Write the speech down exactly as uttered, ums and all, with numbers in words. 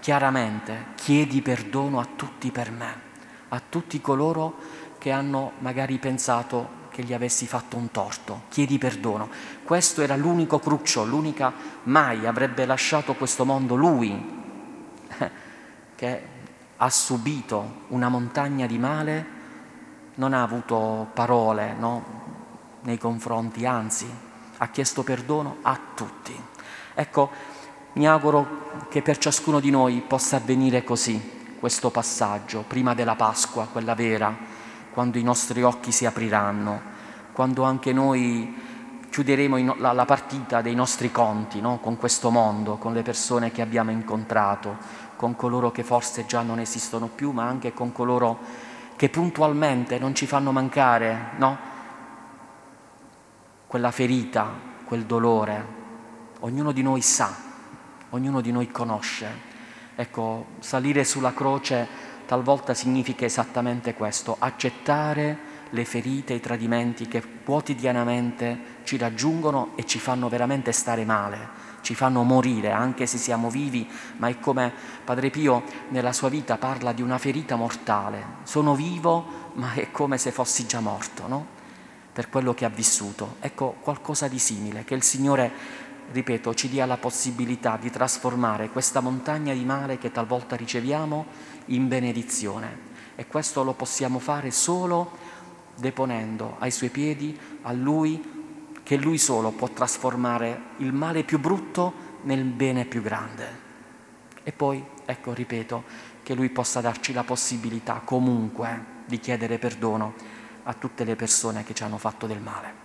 Chiaramente chiedi perdono a tutti per me, a tutti coloro che hanno magari pensato che gli avessi fatto un torto. Chiedi perdono. Questo era l'unico cruccio, l'unica mai avrebbe lasciato questo mondo lui, che ha subito una montagna di male, non ha avuto parole, no, nei confronti, anzi ha chiesto perdono a tutti. Ecco, mi auguro che per ciascuno di noi possa avvenire così, questo passaggio, prima della Pasqua, quella vera, quando i nostri occhi si apriranno, quando anche noi chiuderemo la partita dei nostri conti, no? Con questo mondo, con le persone che abbiamo incontrato, con coloro che forse già non esistono più, ma anche con coloro che puntualmente non ci fanno mancare, no? Quella ferita, quel dolore. Ognuno di noi sa. Ognuno di noi conosce. Ecco, salire sulla croce talvolta significa esattamente questo, accettare le ferite, i tradimenti che quotidianamente ci raggiungono e ci fanno veramente stare male, ci fanno morire, anche se siamo vivi, ma è come Padre Pio nella sua vita parla di una ferita mortale. Sono vivo, ma è come se fossi già morto, no? Per quello che ha vissuto. Ecco, qualcosa di simile, che il Signore, ripeto, ci dia la possibilità di trasformare questa montagna di male che talvolta riceviamo in benedizione. E questo lo possiamo fare solo deponendo ai suoi piedi, a Lui, che Lui solo può trasformare il male più brutto nel bene più grande. E poi, ecco, ripeto, che Lui possa darci la possibilità comunque di chiedere perdono a tutte le persone che ci hanno fatto del male.